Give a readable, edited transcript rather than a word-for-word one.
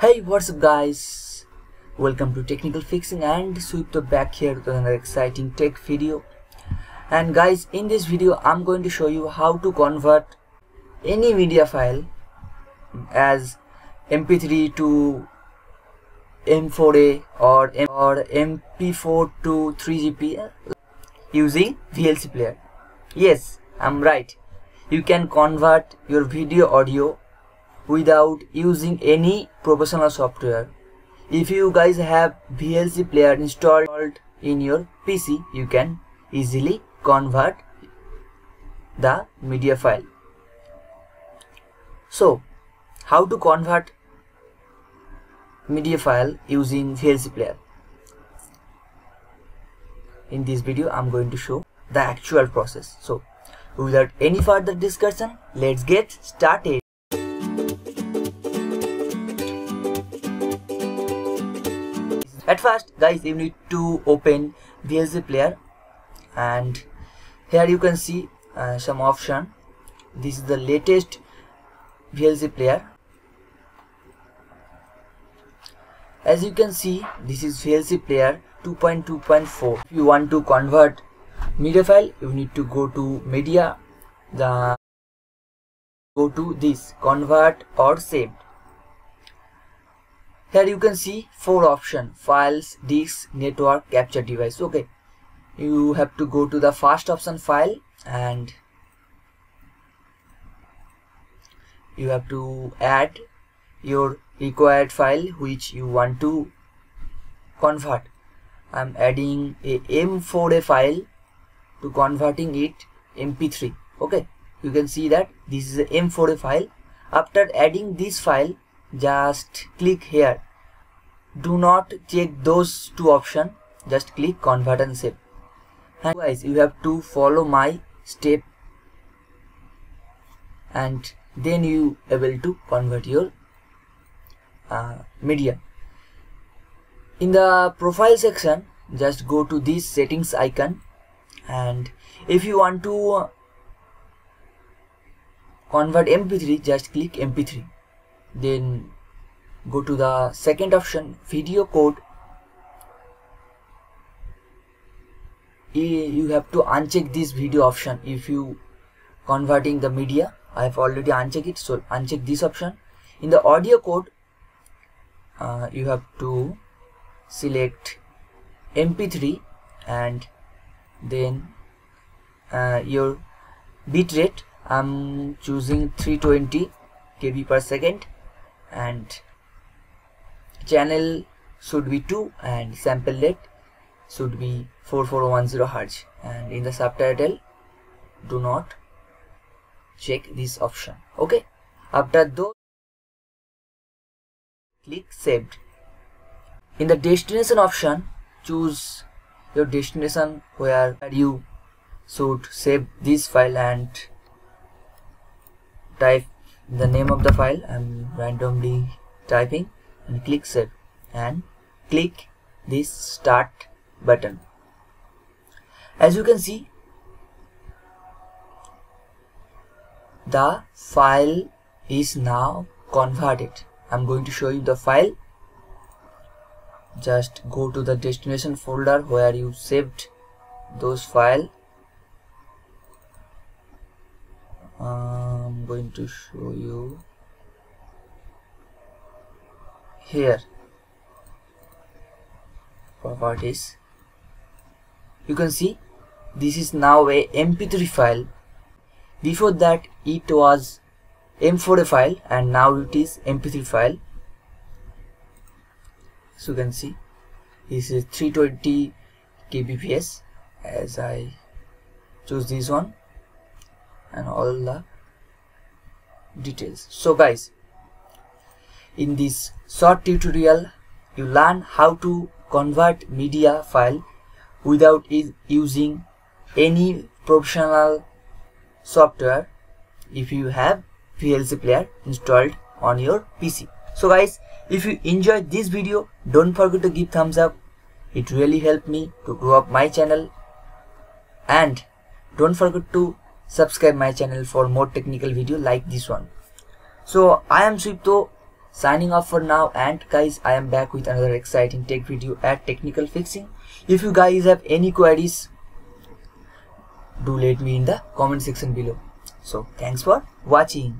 Hey, what's up guys, welcome to Technical Fixing and Sudipta back here with another exciting tech video. And guys, in this video I'm going to show you how to convert any media file as MP3 to M4A or MP4 to 3GP using VLC player. Yes, I'm right, you can convert your video audio without using any professional software. If you guys have VLC player installed in your PC, you can easily convert the media file. So how to convert media file using VLC player? In this video I'm going to show the actual process. So without any further discussion, let's get started. At first guys, you need to open VLC player, and here you can see some option. This is the latest VLC player. As you can see, this is VLC player 2.2.4. If you want to convert media file, you need to go to media, go to this convert or save. Here you can see four option: files, disk, network, capture device. Okay, you have to go to the first option, file, and you have to add your required file which you want to convert. I'm adding a M4A file to converting it MP3. Okay, you can see that this is a M4A file. After adding this file, just click here. Do not check those two options, just click convert and save. And guys, you have to follow my step and then you able to convert your media. In the profile section, just go to this settings icon, and if you want to convert MP3, just click MP3. Then go to the second option, video code. You have to uncheck this video option if you converting the media. I have already unchecked it, so uncheck this option. In the audio code, you have to select MP3 and then your bitrate. I'm choosing 320 KB per second, and channel should be 2 and sample rate should be 4410 Hz, and in the subtitle do not check this option. Okay, after those click saved. In the destination option, choose your destination where you should save this file and type the name of the file. I'm randomly typing, and click save and click this start button. As you can see, the file is now converted. I'm going to show you the file. Just go to the destination folder where you saved those file. I'm going to show you here, properties. You can see this is now a MP3 file. Before that it was M4A file, and now it is MP3 file. So you can see this is 320 kbps as I choose this one, and all the details. So guys, in this short tutorial you learn how to convert media file without using any professional software if you have VLC player installed on your PC. So guys, if you enjoyed this video, don't forget to give thumbs up. It really helped me to grow up my channel, and don't forget to subscribe my channel for more technical video like this one. So I am Sudipta signing off for now, and guys, I am back with another exciting tech video at Technical Fixing. If you guys have any queries, do let me in the comment section below. So thanks for watching.